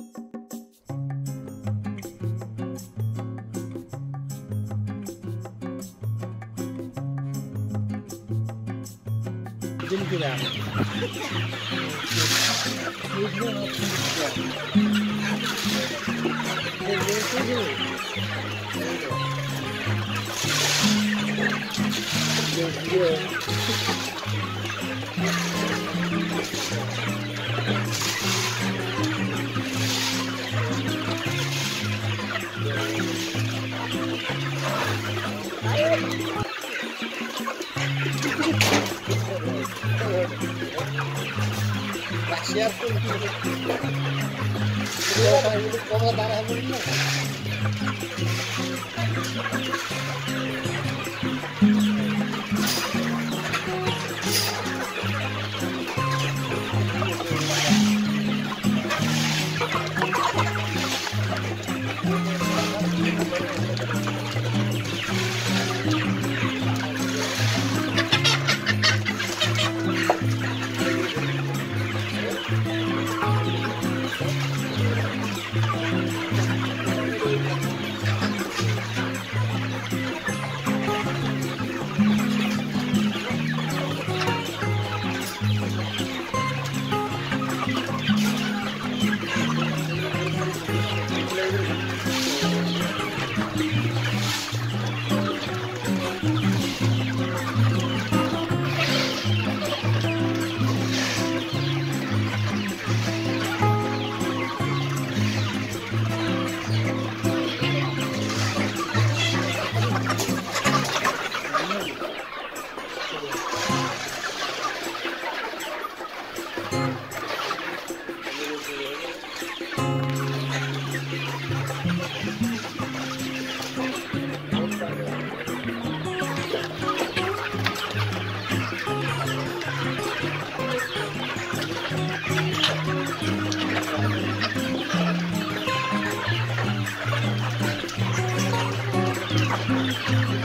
Didn't get out. Ya por